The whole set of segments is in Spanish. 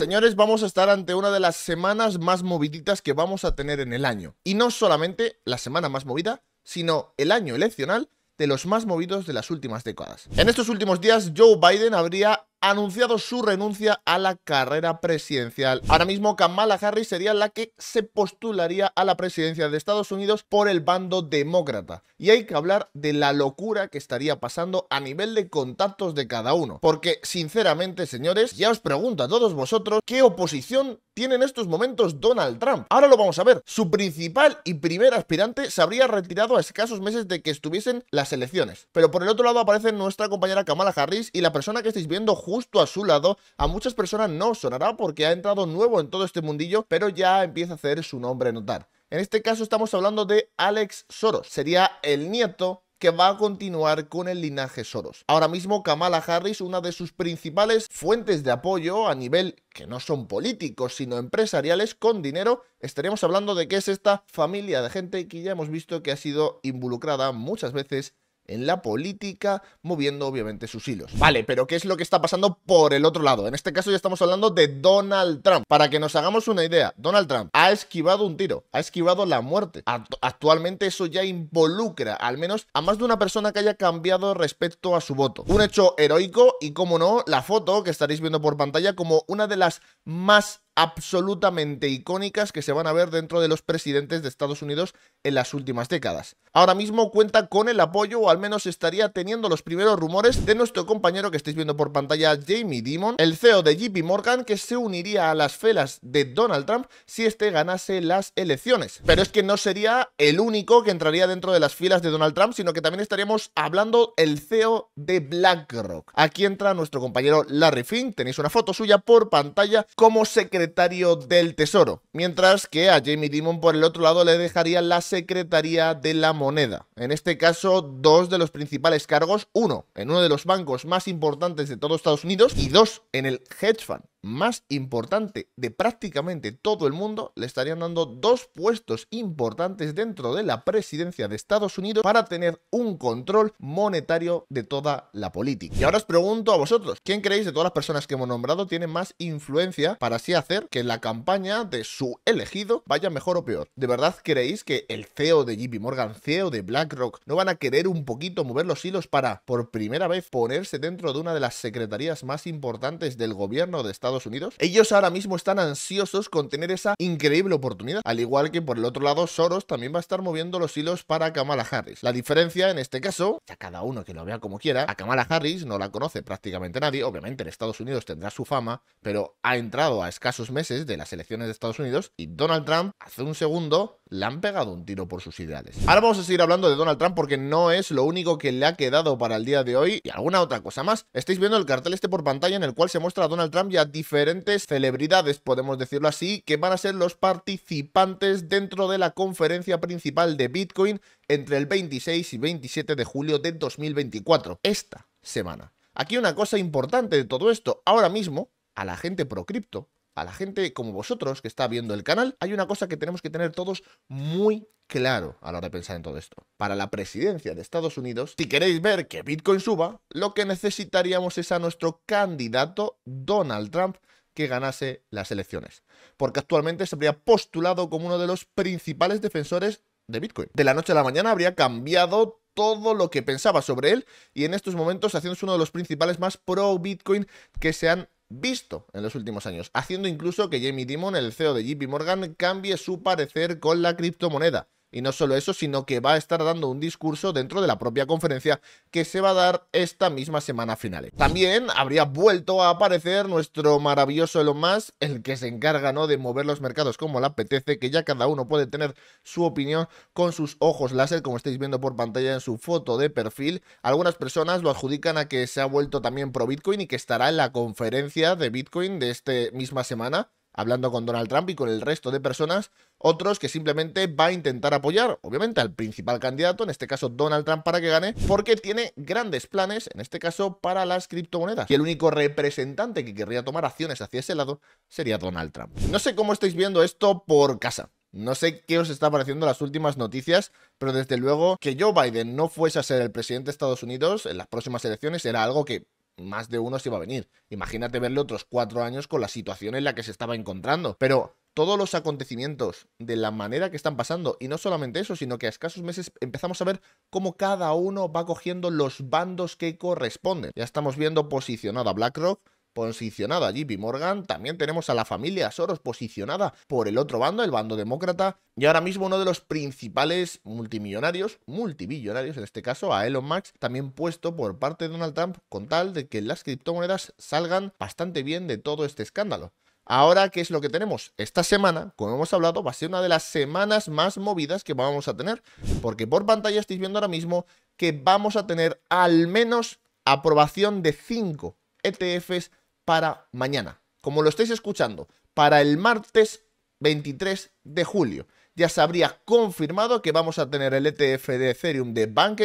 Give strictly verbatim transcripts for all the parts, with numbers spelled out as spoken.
Señores, vamos a estar ante una de las semanas más moviditas que vamos a tener en el año. Y no solamente la semana más movida, sino el año eleccional de los más movidos de las últimas décadas. En estos últimos días, Joe Biden habría anunciado su renuncia a la carrera presidencial. Ahora mismo Kamala Harris sería la que se postularía a la presidencia de Estados Unidos por el bando demócrata. Y hay que hablar de la locura que estaría pasando a nivel de contactos de cada uno. Porque, sinceramente, señores, ya os pregunto a todos vosotros, ¿qué oposición tiene en estos momentos Donald Trump? Ahora lo vamos a ver. Su principal y primer aspirante se habría retirado a escasos meses de que estuviesen las elecciones. Pero por el otro lado aparece nuestra compañera Kamala Harris, y la persona que estáis viendo justo a su lado, a muchas personas no sonará porque ha entrado nuevo en todo este mundillo, pero ya empieza a hacer su nombre notar. En este caso estamos hablando de Alex Soros, sería el nieto que va a continuar con el linaje Soros. Ahora mismo Kamala Harris, una de sus principales fuentes de apoyo a nivel que no son políticos, sino empresariales con dinero, estaríamos hablando de que es esta familia de gente que ya hemos visto que ha sido involucrada muchas veces en la política, moviendo obviamente sus hilos. Vale, pero ¿qué es lo que está pasando por el otro lado? En este caso ya estamos hablando de Donald Trump. Para que nos hagamos una idea, Donald Trump ha esquivado un tiro, ha esquivado la muerte. Actualmente eso ya involucra al menos a más de una persona que haya cambiado respecto a su voto. Un hecho heroico y, como no, la foto que estaréis viendo por pantalla como una de las más absolutamente icónicas que se van a ver dentro de los presidentes de Estados Unidos en las últimas décadas. Ahora mismo cuenta con el apoyo, o al menos estaría teniendo los primeros rumores, de nuestro compañero que estáis viendo por pantalla, Jamie Dimon, el C E O de J P Morgan, que se uniría a las filas de Donald Trump si este ganase las elecciones. Pero es que no sería el único que entraría dentro de las filas de Donald Trump, sino que también estaríamos hablando del C E O de BlackRock. Aquí entra nuestro compañero Larry Fink, tenéis una foto suya por pantalla, como secretario secretario del Tesoro, mientras que a Jamie Dimon por el otro lado le dejaría la Secretaría de la Moneda. En este caso, dos de los principales cargos, uno en uno de los bancos más importantes de todo Estados Unidos y dos en el hedge fund más importante de prácticamente todo el mundo, le estarían dando dos puestos importantes dentro de la presidencia de Estados Unidos para tener un control monetario de toda la política. Y ahora os pregunto a vosotros, ¿quién creéis de todas las personas que hemos nombrado tiene más influencia para así hacer que la campaña de su elegido vaya mejor o peor? ¿De verdad creéis que el C E O de J P Morgan, C E O de BlackRock, no van a querer un poquito mover los hilos para, por primera vez, ponerse dentro de una de las secretarías más importantes del gobierno de Estados Unidos? Estados Unidos. Ellos ahora mismo están ansiosos con tener esa increíble oportunidad, al igual que por el otro lado Soros también va a estar moviendo los hilos para Kamala Harris. La diferencia en este caso, ya cada uno que lo vea como quiera, a Kamala Harris no la conoce prácticamente nadie, obviamente en Estados Unidos tendrá su fama, pero ha entrado a escasos meses de las elecciones de Estados Unidos y Donald Trump hace un segundo le han pegado un tiro por sus ideales. Ahora vamos a seguir hablando de Donald Trump porque no es lo único que le ha quedado para el día de hoy y alguna otra cosa más. Estáis viendo el cartel este por pantalla en el cual se muestra a Donald Trump y a diferentes celebridades, podemos decirlo así, que van a ser los participantes dentro de la conferencia principal de Bitcoin entre el veintiséis y veintisiete de julio de dos mil veinticuatro, esta semana. Aquí una cosa importante de todo esto, ahora mismo a la gente pro cripto, a la gente como vosotros que está viendo el canal, hay una cosa que tenemos que tener todos muy claro a la hora de pensar en todo esto. Para la presidencia de Estados Unidos, si queréis ver que Bitcoin suba, lo que necesitaríamos es a nuestro candidato Donald Trump que ganase las elecciones. Porque actualmente se habría postulado como uno de los principales defensores de Bitcoin. De la noche a la mañana habría cambiado todo lo que pensaba sobre él y en estos momentos haciéndose uno de los principales más pro Bitcoin que se han visto en los últimos años, haciendo incluso que Jamie Dimon, el C E O de J P Morgan, cambie su parecer con la criptomoneda. Y no solo eso, sino que va a estar dando un discurso dentro de la propia conferencia que se va a dar esta misma semana a finales. También habría vuelto a aparecer nuestro maravilloso Elon Musk, el que se encarga, ¿no?, de mover los mercados como le apetece, que ya cada uno puede tener su opinión con sus ojos láser, como estáis viendo por pantalla en su foto de perfil. Algunas personas lo adjudican a que se ha vuelto también pro Bitcoin y que estará en la conferencia de Bitcoin de esta misma semana, hablando con Donald Trump y con el resto de personas. Otros que simplemente va a intentar apoyar, obviamente, al principal candidato, en este caso Donald Trump, para que gane, porque tiene grandes planes, en este caso, para las criptomonedas. Y el único representante que querría tomar acciones hacia ese lado sería Donald Trump. No sé cómo estáis viendo esto por casa. No sé qué os está pareciendo las últimas noticias, pero desde luego que Joe Biden no fuese a ser el presidente de Estados Unidos en las próximas elecciones era algo que más de uno se iba a venir. Imagínate verle otros cuatro años con la situación en la que se estaba encontrando. Pero todos los acontecimientos de la manera que están pasando, y no solamente eso, sino que a escasos meses empezamos a ver cómo cada uno va cogiendo los bandos que corresponden. Ya estamos viendo posicionada BlackRock, posicionada J P Morgan, también tenemos a la familia Soros posicionada por el otro bando, el bando demócrata, y ahora mismo uno de los principales multimillonarios, multibillonarios en este caso, a Elon Musk, también puesto por parte de Donald Trump con tal de que las criptomonedas salgan bastante bien de todo este escándalo. Ahora, ¿qué es lo que tenemos? Esta semana, como hemos hablado, va a ser una de las semanas más movidas que vamos a tener, porque por pantalla estáis viendo ahora mismo que vamos a tener al menos aprobación de cinco E T Fs para mañana, como lo estáis escuchando, para el martes veintitrés de julio. Ya se habría confirmado que vamos a tener el E T F de Ethereum de Bank,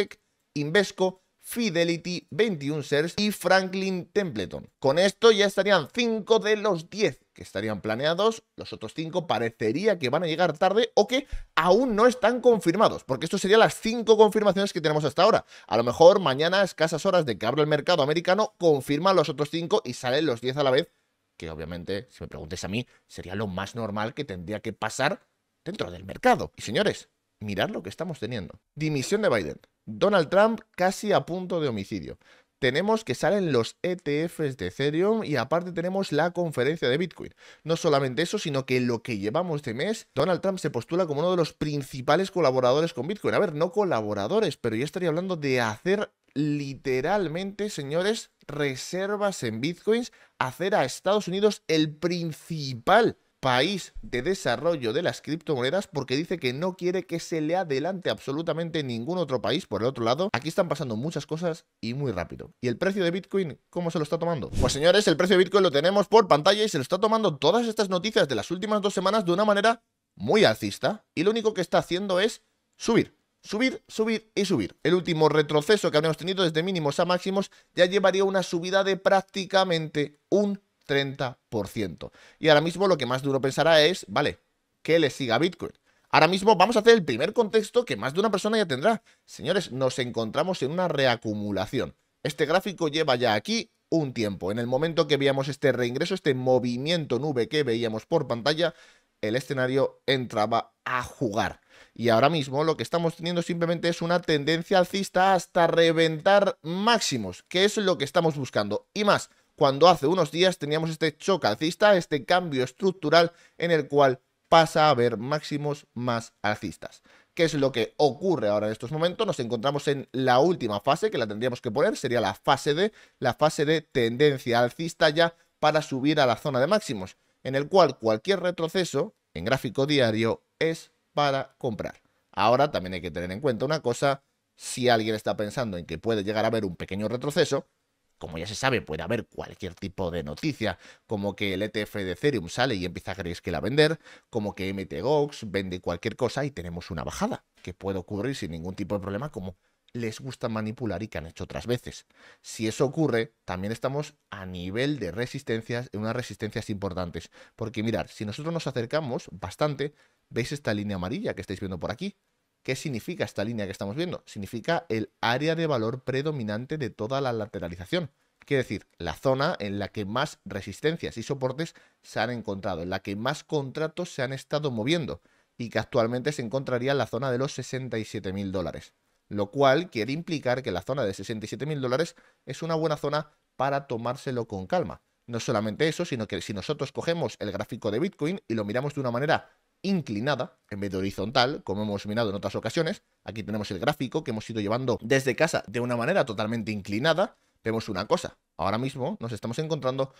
Invesco, Fidelity, veintiuno shares y Franklin Templeton. Con esto ya estarían cinco de los diez que estarían planeados. Los otros cinco parecería que van a llegar tarde o que aún no están confirmados, porque esto serían las cinco confirmaciones que tenemos hasta ahora. A lo mejor mañana, a escasas horas de que abra el mercado americano, confirman los otros cinco y salen los diez a la vez, que obviamente, si me preguntáis a mí, sería lo más normal que tendría que pasar dentro del mercado. Y señores, mirad lo que estamos teniendo. Dimisión de Biden. Donald Trump casi a punto de homicidio. Tenemos que salen los E T Fs de Ethereum y aparte tenemos la conferencia de Bitcoin. No solamente eso, sino que lo que llevamos de mes, Donald Trump se postula como uno de los principales colaboradores con Bitcoin. A ver, no colaboradores, pero yo estaría hablando de hacer literalmente, señores, reservas en Bitcoins, hacer a Estados Unidos el principal país de desarrollo de las criptomonedas, porque dice que no quiere que se le adelante absolutamente ningún otro país. Por el otro lado, aquí están pasando muchas cosas y muy rápido. ¿Y el precio de Bitcoin cómo se lo está tomando? Pues señores, el precio de Bitcoin lo tenemos por pantalla y se lo está tomando todas estas noticias de las últimas dos semanas de una manera muy alcista, y lo único que está haciendo es subir, subir, subir y subir. El último retroceso que habíamos tenido desde mínimos a máximos ya llevaría una subida de prácticamente un treinta por ciento. Y ahora mismo lo que más duro pensará es, vale, que le siga Bitcoin. Ahora mismo vamos a hacer el primer contexto que más de una persona ya tendrá. Señores, nos encontramos en una reacumulación. Este gráfico lleva ya aquí un tiempo. En el momento que veíamos este reingreso, este movimiento nube que veíamos por pantalla, el escenario entraba a jugar. Y ahora mismo lo que estamos teniendo simplemente es una tendencia alcista hasta reventar máximos, que es lo que estamos buscando. Y más, cuando hace unos días teníamos este choque alcista, este cambio estructural en el cual pasa a haber máximos más alcistas. ¿Qué es lo que ocurre ahora en estos momentos? Nos encontramos en la última fase que la tendríamos que poner, sería la fase D, la fase de tendencia alcista ya para subir a la zona de máximos, en el cual cualquier retroceso en gráfico diario es para comprar. Ahora también hay que tener en cuenta una cosa, si alguien está pensando en que puede llegar a haber un pequeño retroceso, como ya se sabe, puede haber cualquier tipo de noticia, como que el E T F de Ethereum sale y empieza a grayscale a vender, como que M T G O X vende cualquier cosa y tenemos una bajada, que puede ocurrir sin ningún tipo de problema, como les gusta manipular y que han hecho otras veces. Si eso ocurre, también estamos a nivel de resistencias, en unas resistencias importantes, porque mirad, si nosotros nos acercamos bastante, ¿veis esta línea amarilla que estáis viendo por aquí? ¿Qué significa esta línea que estamos viendo? Significa el área de valor predominante de toda la lateralización. Quiere decir, la zona en la que más resistencias y soportes se han encontrado, en la que más contratos se han estado moviendo y que actualmente se encontraría en la zona de los sesenta y siete mil dólares. Lo cual quiere implicar que la zona de sesenta y siete mil dólares es una buena zona para tomárselo con calma. No solamente eso, sino que si nosotros cogemos el gráfico de Bitcoin y lo miramos de una manera inclinada, en vez de horizontal, como hemos mirado en otras ocasiones, aquí tenemos el gráfico que hemos ido llevando desde casa de una manera totalmente inclinada, vemos una cosa, ahora mismo nos estamos encontrando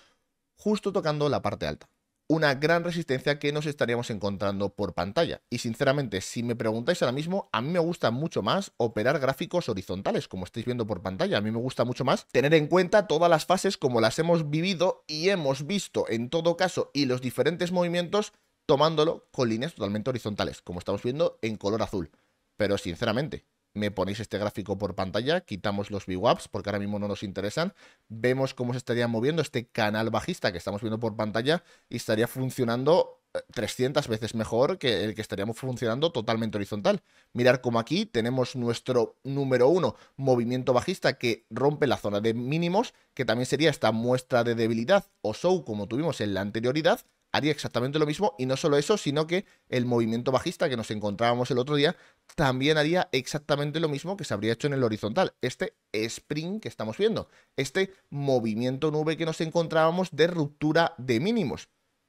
justo tocando la parte alta, una gran resistencia que nos estaríamos encontrando por pantalla, y sinceramente, si me preguntáis ahora mismo, a mí me gusta mucho más operar gráficos horizontales, como estáis viendo por pantalla, a mí me gusta mucho más tener en cuenta todas las fases como las hemos vivido y hemos visto en todo caso, y los diferentes movimientos, tomándolo con líneas totalmente horizontales, como estamos viendo en color azul. Pero sinceramente, me ponéis este gráfico por pantalla, quitamos los V WAPs porque ahora mismo no nos interesan, vemos cómo se estaría moviendo este canal bajista que estamos viendo por pantalla y estaría funcionando trescientas veces mejor que el que estaríamos funcionando totalmente horizontal. Mirar como aquí tenemos nuestro número uno, movimiento bajista que rompe la zona de mínimos, que también sería esta muestra de debilidad o show como tuvimos en la anterioridad, haría exactamente lo mismo. Y no solo eso, sino que el movimiento bajista que nos encontrábamos el otro día también haría exactamente lo mismo que se habría hecho en el horizontal. Este spring que estamos viendo, este movimiento nube que nos encontrábamos de ruptura de mínimos,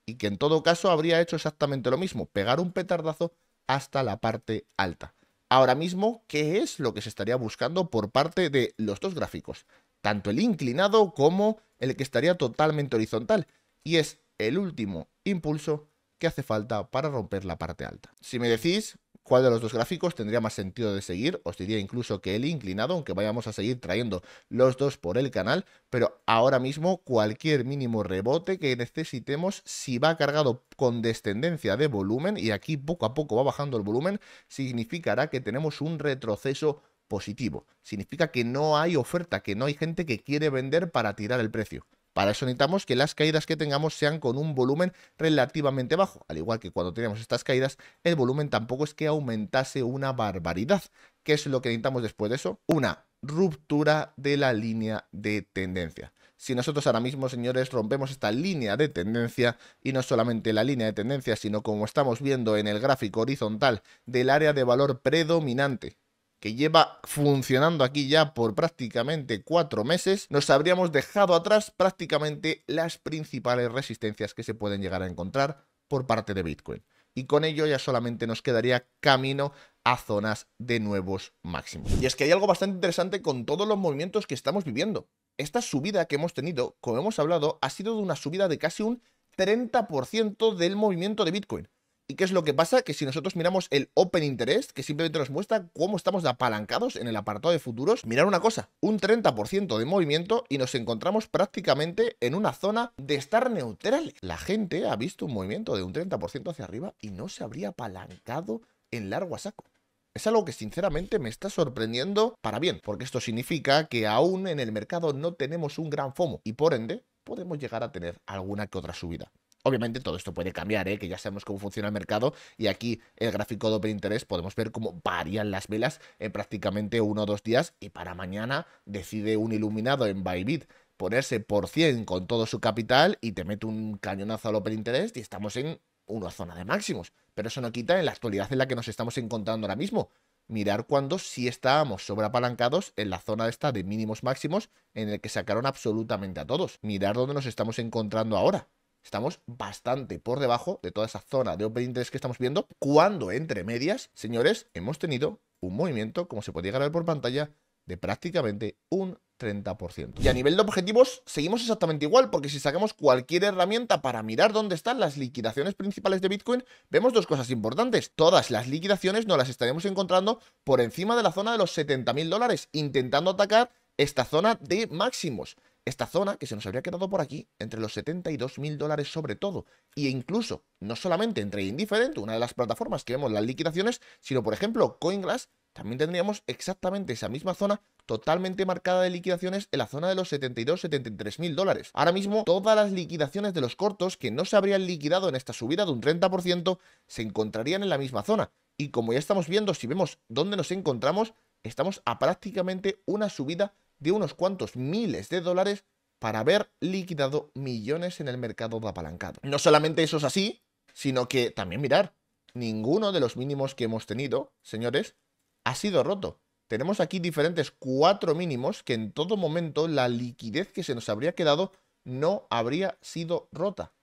y que en todo caso habría hecho exactamente lo mismo, pegar un petardazo hasta la parte alta. Ahora mismo, ¿qué es lo que se estaría buscando por parte de los dos gráficos? Tanto el inclinado como el que estaría totalmente horizontal. Y es el último impulso que hace falta para romper la parte alta. Si me decís cuál de los dos gráficos tendría más sentido de seguir, os diría incluso que el inclinado, aunque vayamos a seguir trayendo los dos por el canal, pero ahora mismo cualquier mínimo rebote que necesitemos, si va cargado con descendencia de volumen, y aquí poco a poco va bajando el volumen, significará que tenemos un retroceso positivo. Significa que no hay oferta, que no hay gente que quiere vender para tirar el precio. Para eso necesitamos que las caídas que tengamos sean con un volumen relativamente bajo. Al igual que cuando teníamos estas caídas, el volumen tampoco es que aumentase una barbaridad. ¿Qué es lo que necesitamos después de eso? Una ruptura de la línea de tendencia. Si nosotros ahora mismo, señores, rompemos esta línea de tendencia, y no solamente la línea de tendencia, sino como estamos viendo en el gráfico horizontal del área de valor predominante, que lleva funcionando aquí ya por prácticamente cuatro meses, nos habríamos dejado atrás prácticamente las principales resistencias que se pueden llegar a encontrar por parte de Bitcoin. Y con ello ya solamente nos quedaría camino a zonas de nuevos máximos. Y es que hay algo bastante interesante con todos los movimientos que estamos viviendo. Esta subida que hemos tenido, como hemos hablado, ha sido de una subida de casi un treinta por ciento del movimiento de Bitcoin. ¿Y qué es lo que pasa? Que si nosotros miramos el Open Interest, que simplemente nos muestra cómo estamos apalancados en el apartado de futuros, mirad una cosa, un treinta por ciento de movimiento y nos encontramos prácticamente en una zona de estar neutral. La gente ha visto un movimiento de un treinta por ciento hacia arriba y no se habría apalancado en largo a saco. Es algo que sinceramente me está sorprendiendo para bien, porque esto significa que aún en el mercado no tenemos un gran FOMO y por ende podemos llegar a tener alguna que otra subida. Obviamente todo esto puede cambiar, ¿eh? Que ya sabemos cómo funciona el mercado, y aquí el gráfico de Open Interest podemos ver cómo varían las velas en prácticamente uno o dos días, y para mañana decide un iluminado en Bybit ponerse por cien con todo su capital y te mete un cañonazo al Open Interest y estamos en una zona de máximos. Pero eso no quita en la actualidad en la que nos estamos encontrando ahora mismo. Mirar cuando sí estábamos sobreapalancados en la zona esta de mínimos máximos en el que sacaron absolutamente a todos. Mirar dónde nos estamos encontrando ahora. Estamos bastante por debajo de toda esa zona de Open Interest que estamos viendo, cuando entre medias, señores, hemos tenido un movimiento, como se puede llegar a ver por pantalla, de prácticamente un treinta por ciento. Y a nivel de objetivos, seguimos exactamente igual, porque si sacamos cualquier herramienta para mirar dónde están las liquidaciones principales de Bitcoin, vemos dos cosas importantes. Todas las liquidaciones nos las estaremos encontrando por encima de la zona de los setenta mil dólares, intentando atacar esta zona de máximos. Esta zona que se nos habría quedado por aquí, entre los setenta y dos mil dólares sobre todo. E incluso, no solamente entre Indifferent, una de las plataformas que vemos las liquidaciones, sino, por ejemplo, Coinglass, también tendríamos exactamente esa misma zona totalmente marcada de liquidaciones en la zona de los setenta y dos, setenta y tres mil dólares. Ahora mismo, todas las liquidaciones de los cortos que no se habrían liquidado en esta subida de un treinta por ciento se encontrarían en la misma zona. Y como ya estamos viendo, si vemos dónde nos encontramos, estamos a prácticamente una subida de unos cuantos miles de dólares para haber liquidado millones en el mercado de apalancado. No solamente eso es así, sino que también mirar, ninguno de los mínimos que hemos tenido, señores, ha sido roto. Tenemos aquí diferentes cuatro mínimos que en todo momento la liquidez que se nos habría quedado no habría sido rota.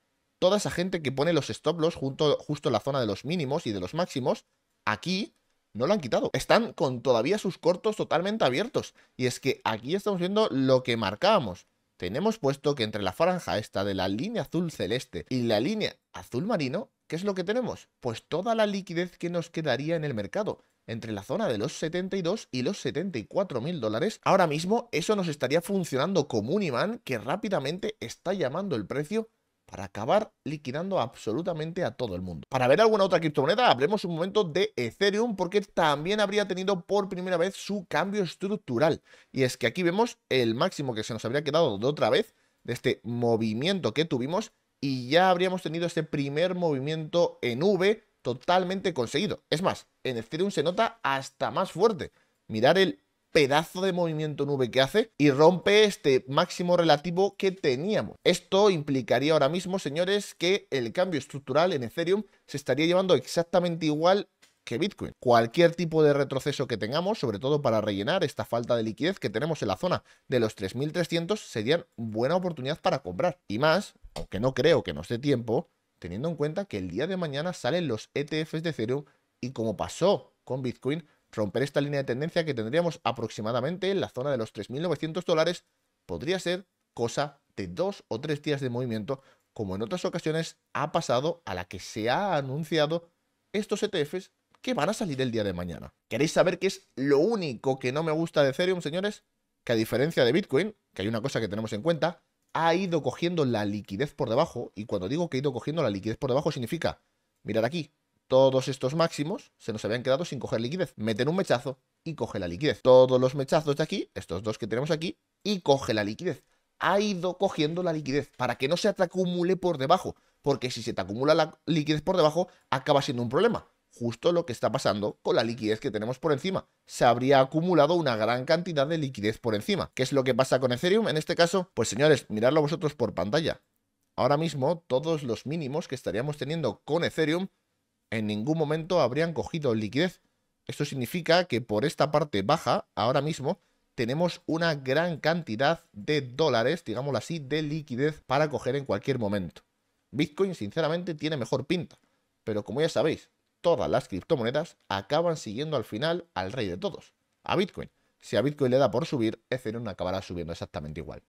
Toda esa gente que pone los stop loss junto, justo en la zona de los mínimos y de los máximos, aquí no lo han quitado. Están con todavía sus cortos totalmente abiertos. Y es que aquí estamos viendo lo que marcábamos. Tenemos puesto que entre la franja esta de la línea azul celeste y la línea azul marino, ¿qué es lo que tenemos? Pues toda la liquidez que nos quedaría en el mercado. Entre la zona de los setenta y dos y los setenta y cuatro mil dólares. Ahora mismo eso nos estaría funcionando como un imán que rápidamente está llamando el precio para acabar liquidando absolutamente a todo el mundo. Para ver alguna otra criptomoneda, hablemos un momento de Ethereum, porque también habría tenido por primera vez su cambio estructural. Y es que aquí vemos el máximo que se nos habría quedado de otra vez, de este movimiento que tuvimos, y ya habríamos tenido este primer movimiento en V totalmente conseguido. Es más, en Ethereum se nota hasta más fuerte. Mirad el pedazo de movimiento en V que hace y rompe este máximo relativo que teníamos. Esto implicaría ahora mismo, señores, que el cambio estructural en Ethereum se estaría llevando exactamente igual que Bitcoin. Cualquier tipo de retroceso que tengamos, sobre todo para rellenar esta falta de liquidez que tenemos en la zona de los tres mil trescientos, serían buena oportunidad para comprar. Y más, aunque no creo que nos dé tiempo, teniendo en cuenta que el día de mañana salen los E T Fs de Ethereum y, como pasó con Bitcoin, romper esta línea de tendencia que tendríamos aproximadamente en la zona de los tres mil novecientos dólares podría ser cosa de dos o tres días de movimiento, como en otras ocasiones ha pasado, a la que se ha anunciado estos E T Fs que van a salir el día de mañana. ¿Queréis saber qué es lo único que no me gusta de Ethereum, señores? Que a diferencia de Bitcoin, que hay una cosa que tenemos en cuenta, ha ido cogiendo la liquidez por debajo. Y cuando digo que ha ido cogiendo la liquidez por debajo significa, mirad aquí, todos estos máximos se nos habían quedado sin coger liquidez. Meten un mechazo y coge la liquidez. Todos los mechazos de aquí, estos dos que tenemos aquí, y coge la liquidez. Ha ido cogiendo la liquidez para que no se te acumule por debajo. Porque si se te acumula la liquidez por debajo, acaba siendo un problema. Justo lo que está pasando con la liquidez que tenemos por encima. Se habría acumulado una gran cantidad de liquidez por encima. ¿Qué es lo que pasa con Ethereum en este caso? Pues, señores, miradlo vosotros por pantalla. Ahora mismo, todos los mínimos que estaríamos teniendo con Ethereum en ningún momento habrían cogido liquidez. Esto significa que por esta parte baja, ahora mismo, tenemos una gran cantidad de dólares, digámoslo así, de liquidez para coger en cualquier momento. Bitcoin, sinceramente, tiene mejor pinta. Pero como ya sabéis, todas las criptomonedas acaban siguiendo al final al rey de todos, a Bitcoin. Si a Bitcoin le da por subir, Ethereum acabará subiendo exactamente igual.